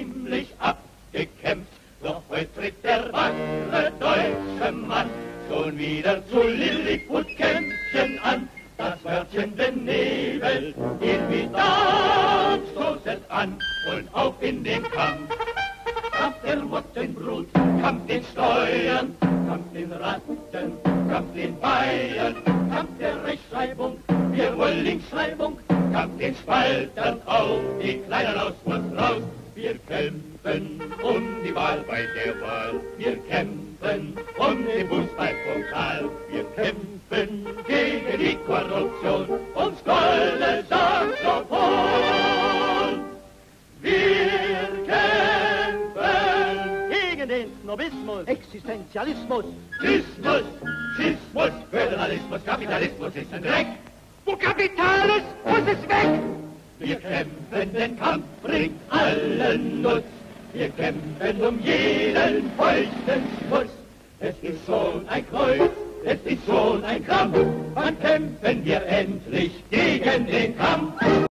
ziemlich abgekämpft. Doch heute tritt der wahre deutsche Mann schon wieder zu Liliputkämpfchen an. Das Wörtchen benebelt ihn mit Anstoßend an und auf in den Kampf. Kampf der Mottenbrut, Kampf den Steuern, Kampf den Ratten, Kampf den Bayern, Kampf der Rechtschreibung, wir wollen Linksschreibung, Kampf den Spaltern auf, die Kleinen aus uns raus. Wir kämpfen um die Wahl bei der Wahl, wir kämpfen um den Fußballpokal, wir kämpfen gegen die Korruption, ums goldene Saxophon. Wir kämpfen gegen den Snobismus, Existentialismus, Schismus, Föderalismus, Kapitalismus ist ein Dreck. Wo Kapital ist, muss es weg. Wir kämpfen, den Kampf bringt allen Nutzen. Wir kämpfen um jeden feuchten Schmutz. Es ist schon ein Kreuz, es ist schon ein Krampf. Wann kämpfen wir endlich gegen den Kampf?